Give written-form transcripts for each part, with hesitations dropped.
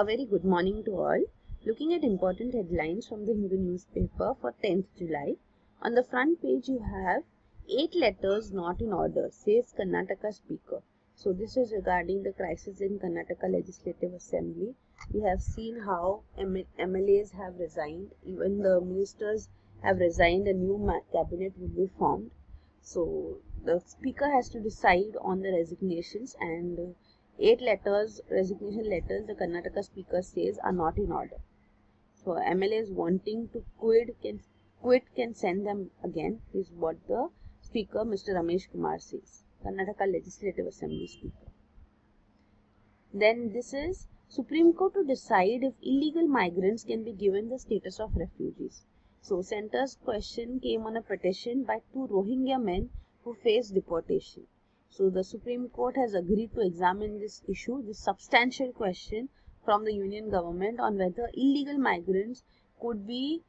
A very good morning to all. Looking at important headlines from the Hindu newspaper for 10th July. On the front page you have 8 letters not in order, says Karnataka speaker. So this is regarding the crisis in Karnataka Legislative Assembly. We have seen how MLAs have resigned, even the ministers have resigned, a new cabinet will be formed. So the speaker has to decide on the resignations, and 8 letters, resignation letters, the Karnataka speaker says are not in order. So MLAs wanting to quit can send them again, is what the speaker, Mr. Ramesh Kumar, says. Karnataka Legislative Assembly speaker. Then this is Supreme Court to decide if illegal migrants can be given the status of refugees. So center's question came on a petition by 2 Rohingya men who faced deportation. So the Supreme Court has agreed to examine this issue, this substantial question from the Union government on whether illegal migrants could be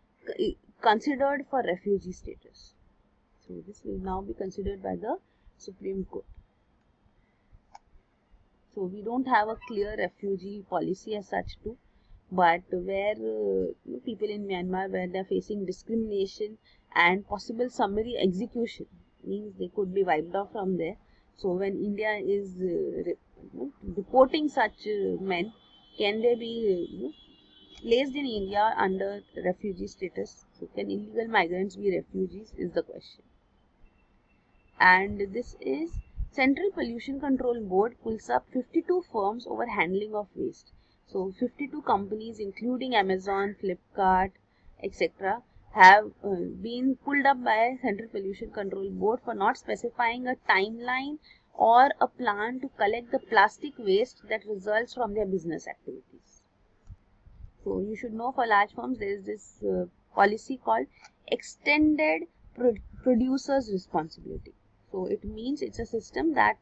considered for refugee status. So this will now be considered by the Supreme Court. So we don't have a clear refugee policy as such too, but where people in Myanmar, where they are facing discrimination and possible summary execution, means they could be wiped off from there. So when India is deporting such men, can they be placed in India under refugee status? So can illegal migrants be refugees is the question. And this is Central Pollution Control Board pulls up 52 firms over handling of waste. So 52 companies including Amazon, Flipkart, etc. have been pulled up by Central Pollution Control Board for not specifying a timeline or a plan to collect the plastic waste that results from their business activities. So you should know, for large firms there is this policy called extended producer's responsibility. So it means it's a system that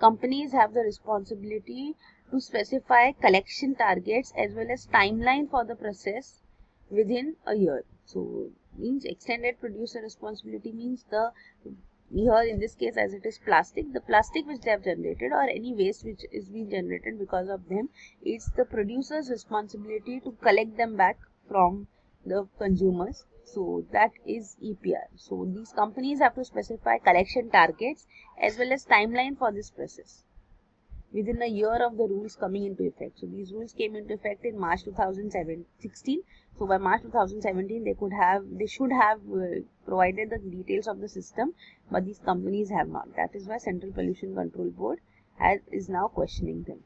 companies have the responsibility to specify collection targets as well as timeline for the process within a year. So means extended producer responsibility means the, here in this case as it is plastic, the plastic which they have generated or any waste which is being generated because of them, it's the producer's responsibility to collect them back from the consumers. So that is EPR. So these companies have to specify collection targets as well as timeline for this process within a year of the rules coming into effect. So these rules came into effect in March 2016. So by March 2017 they should have provided the details of the system, but these companies have not. That is why Central Pollution Control Board is now questioning them.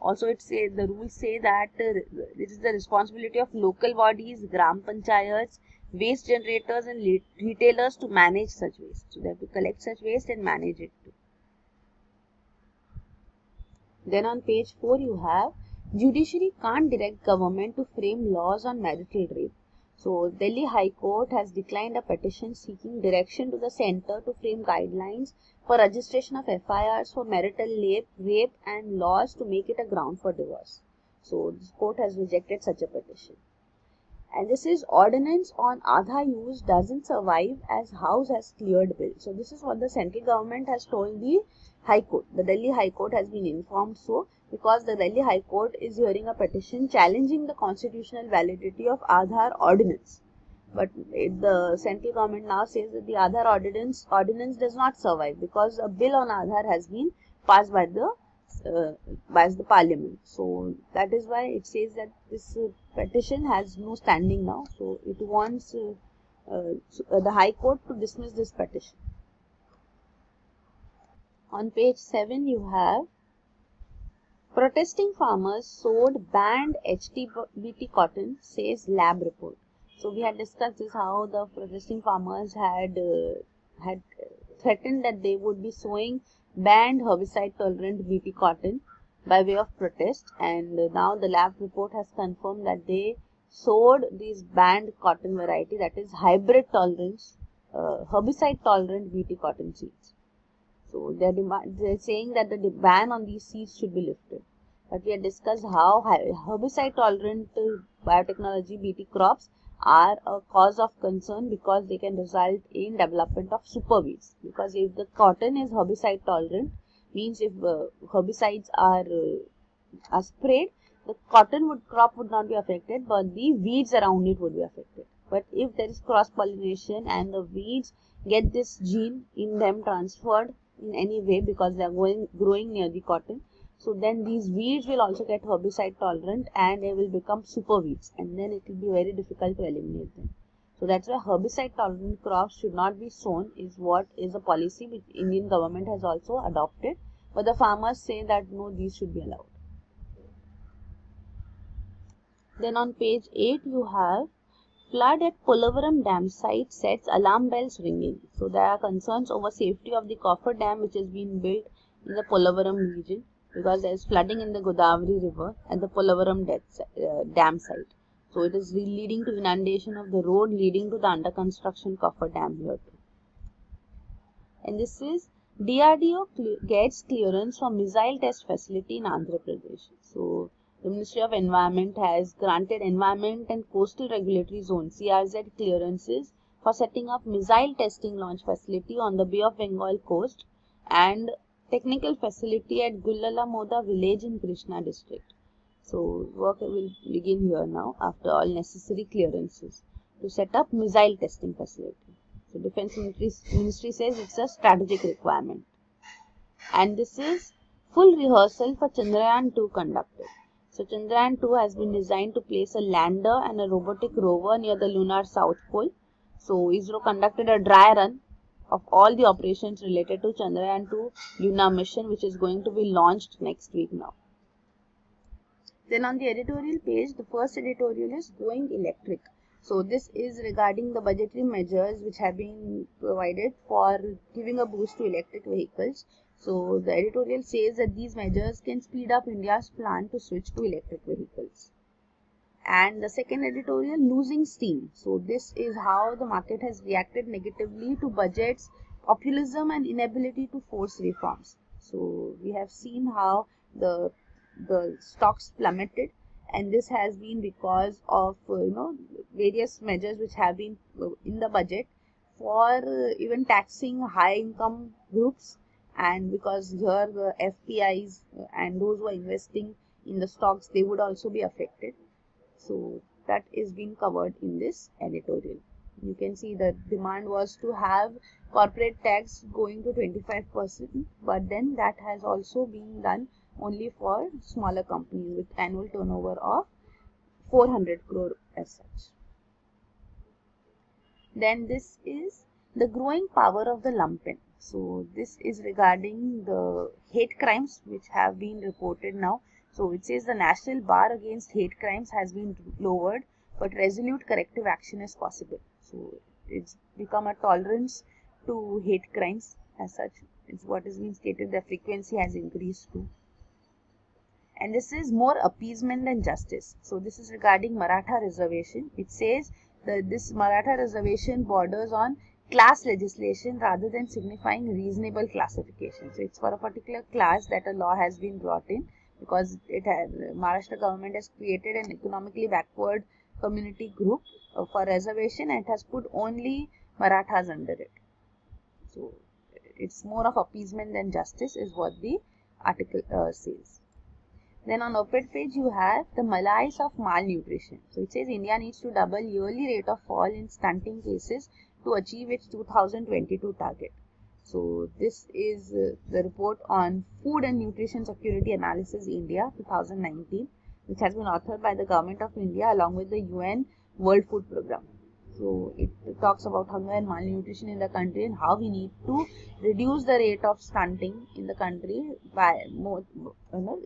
Also it say, the rules say that it is the responsibility of local bodies, gram panchayats, waste generators and retailers to manage such waste. So they have to collect such waste and manage it too. Then on page 4 you have judiciary can't direct government to frame laws on marital rape. So Delhi High Court has declined a petition seeking direction to the centre to frame guidelines for registration of FIRs for marital rape and laws to make it a ground for divorce. So this court has rejected such a petition. And this is ordinance on Aadhaar use doesn't survive as house has cleared bill. So this is what the central government has told the High Court. The Delhi High Court has been informed so because the Delhi High Court is hearing a petition challenging the constitutional validity of Aadhaar ordinance. But the central government now says that the Aadhaar ordinance does not survive because a bill on Aadhaar has been passed by the parliament. So that is why it says that this petition has no standing now. So it wants the High Court to dismiss this petition. On page 7 you have protesting farmers sold banned HTBT cotton, says lab report. So we had discussed this, how the protesting farmers had threatened that they would be sowing banned herbicide tolerant BT cotton by way of protest, and now the lab report has confirmed that they sowed this banned cotton variety, that is hybrid tolerance, herbicide tolerant BT cotton seeds. So they are saying that the ban on these seeds should be lifted. But we had discussed how herbicide tolerant biotechnology BT crops are a cause of concern because they can result in development of superweeds. Because if the cotton is herbicide tolerant, means if herbicides are sprayed, the cottonwood crop would not be affected, but the weeds around it would be affected. But if there is cross-pollination and the weeds get this gene in them transferred in any way because they are growing near the cotton, so then these weeds will also get herbicide tolerant and they will become super weeds, and then it will be very difficult to eliminate them. So that's why herbicide tolerant crops should not be sown is what is a policy which Indian government has also adopted. But the farmers say that no, these should be allowed. Then on page 8 you have flood at Polavaram dam site sets alarm bells ringing. So there are concerns over safety of the coffer dam which has been built in the Polavaram region, because there is flooding in the Godavari river at the Polavaram dam site. So it is leading to inundation of the road leading to the under construction coffer dam here too. And this is DRDO gets clearance for missile test facility in Andhra Pradesh. So the Ministry of Environment has granted Environment and Coastal Regulatory Zone CRZ clearances for setting up missile testing launch facility on the Bay of Bengal coast and technical facility at Gullala Moda village in Krishna district. So work will begin here now after all necessary clearances to set up missile testing facility. So Defense Ministry says it's a strategic requirement. And this is full rehearsal for Chandrayaan-2 conducted. So Chandrayaan-2 has been designed to place a lander and a robotic rover near the lunar south pole. So ISRO conducted a dry run of all the operations related to Chandrayaan-2 lunar mission, which is going to be launched next week now. Then on the editorial page, the first editorial is Going Electric. So this is regarding the budgetary measures which have been provided for giving a boost to electric vehicles. So the editorial says that these measures can speed up India's plan to switch to electric vehicles. And the second editorial, Losing Steam. So this is how the market has reacted negatively to budgets, populism and inability to force reforms. So we have seen how the stocks plummeted, and this has been because of various measures which have been in the budget for even taxing high income groups, and because here the FPIs and those who are investing in the stocks, they would also be affected. So that is being covered in this editorial. You can see the demand was to have corporate tax going to 25%, but then that has also been done only for smaller companies with annual turnover of 400 crore as such. Then this is the growing power of the lumpen. So this is regarding the hate crimes which have been reported now. So it says the national bar against hate crimes has been lowered, but resolute corrective action is possible. So it's become a tolerance to hate crimes as such. It's what has been stated, the frequency has increased too. And this is more appeasement than justice. So this is regarding Maratha reservation. It says that this Maratha reservation borders on class legislation rather than signifying reasonable classification. So it's for a particular class that a law has been brought in, because it has, Maharashtra government has created an economically backward community group for reservation, and it has put only Marathas under it. So it's more of appeasement than justice is what the article says. Then on op-ed page you have the malaise of malnutrition. So it says India needs to double yearly rate of fall in stunting cases to achieve its 2022 target. So this is the report on Food and Nutrition Security Analysis India 2019, which has been authored by the Government of India along with the UN World Food Programme. So it talks about hunger and malnutrition in the country and how we need to reduce the rate of stunting in the country by more,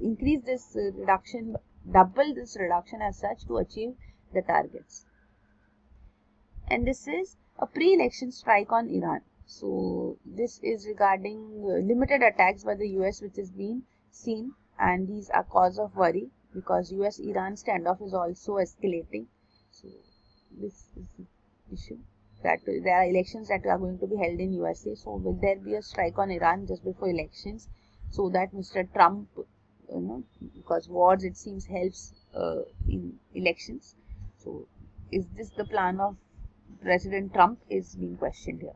increase this reduction, double this reduction as such to achieve the targets. And this is a pre-election strike on Iran. So this is regarding limited attacks by the US which is being seen, and these are cause of worry because US-Iran standoff is also escalating. So this is the issue that there are elections that are going to be held in USA. So will there be a strike on Iran just before elections so that Mr. Trump, because wars it seems helps in elections. So is this the plan of President Trump is being questioned here.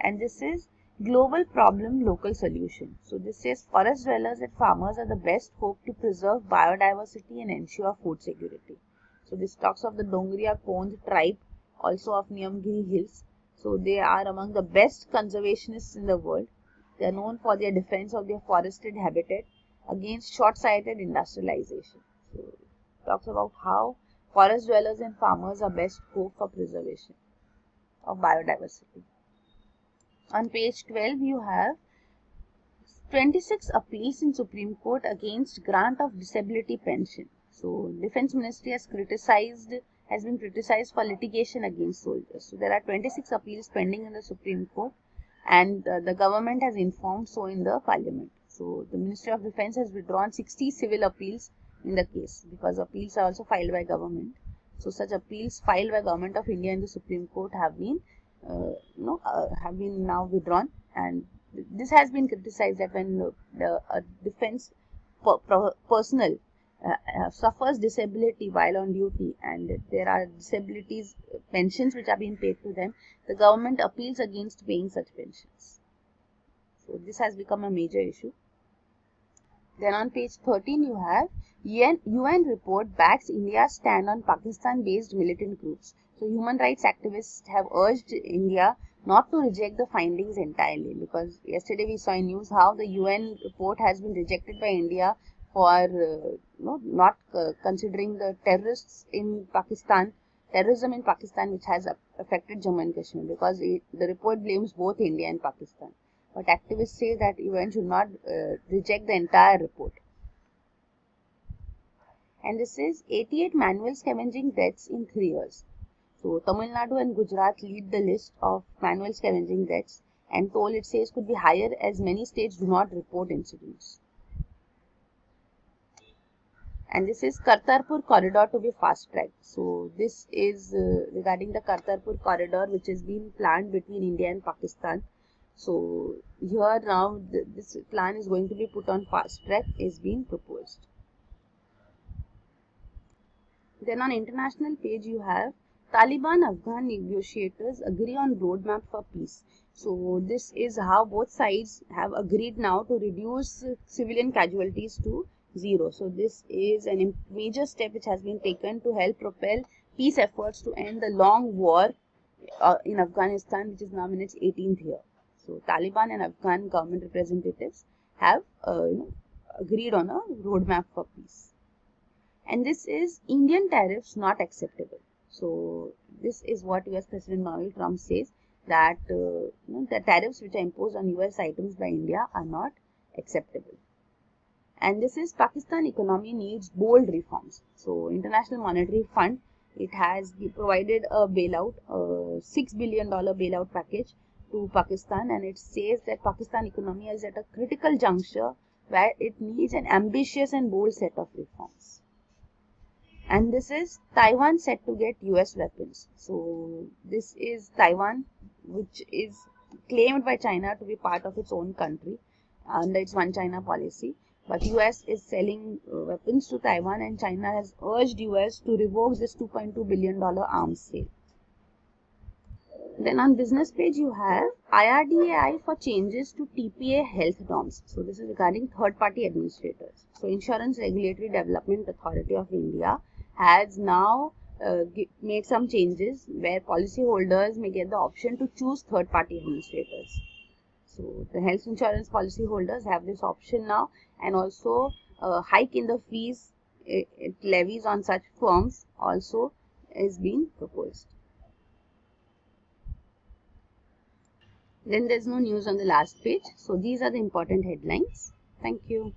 And this is Global problem, local solution. So this says forest dwellers and farmers are the best hope to preserve biodiversity and ensure food security. So this talks of the Dongria Kondh tribe, also of Niyamgiri hills. So they are among the best conservationists in the world. They are known for their defense of their forested habitat against short-sighted industrialization. So it talks about how forest dwellers and farmers are best hope for preservation of biodiversity. On page 12, you have 26 appeals in Supreme Court against grant of disability pension. So, Defense Ministry has been criticized for litigation against soldiers. So, there are 26 appeals pending in the Supreme Court, and the government has informed so in the Parliament. So, the Ministry of Defense has withdrawn 60 civil appeals in the case because appeals are also filed by government. So, such appeals filed by Government of India in the Supreme Court have been now withdrawn, and this has been criticized that when the defense personnel suffers disability while on duty and there are disabilities pensions which are being paid to them, the government appeals against paying such pensions. So this has become a major issue. Then on page 13 you have UN report backs India's stand on Pakistan-based militant groups. So, human rights activists have urged India not to reject the findings entirely, because yesterday we saw in news how the UN report has been rejected by India for not considering the terrorists in Pakistan, terrorism in Pakistan, which has affected Jammu and Kashmir, because the report blames both India and Pakistan. But activists say that UN should not reject the entire report. And this is 88 manual scavenging deaths in 3 years. So, Tamil Nadu and Gujarat lead the list of manual scavenging deaths, and toll, it says, could be higher as many states do not report incidents. And this is Kartarpur corridor to be fast-tracked. So, this is regarding the Kartarpur corridor which is being planned between India and Pakistan. So, here now this plan is going to be put on fast-track, is being proposed. Then on international page you have Taliban Afghan negotiators agree on roadmap for peace. So this is how both sides have agreed now to reduce civilian casualties to zero. So this is a major step which has been taken to help propel peace efforts to end the long war in Afghanistan, which is now in its 18th year. So Taliban and Afghan government representatives have agreed on a roadmap for peace. And this is Indian tariffs not acceptable. So, this is what US President Donald Trump says, that the tariffs which are imposed on US items by India are not acceptable. And this is Pakistan economy needs bold reforms. So, International Monetary Fund, it has provided a bailout, a $6 billion bailout package to Pakistan, and it says that Pakistan economy is at a critical juncture where it needs an ambitious and bold set of reforms. And this is Taiwan set to get US weapons. So this is Taiwan, which is claimed by China to be part of its own country under its one China policy. But US is selling weapons to Taiwan, and China has urged US to revoke this $2.2 billion arms sale. Then on business page you have IRDAI for changes to TPA health norms. So this is regarding third party administrators. So Insurance Regulatory Development Authority of India has now made some changes where policyholders may get the option to choose third-party administrators. So, the health insurance policyholders have this option now, and also hike in the fees it levies on such firms also is being proposed. Then there is no news on the last page. So, these are the important headlines. Thank you.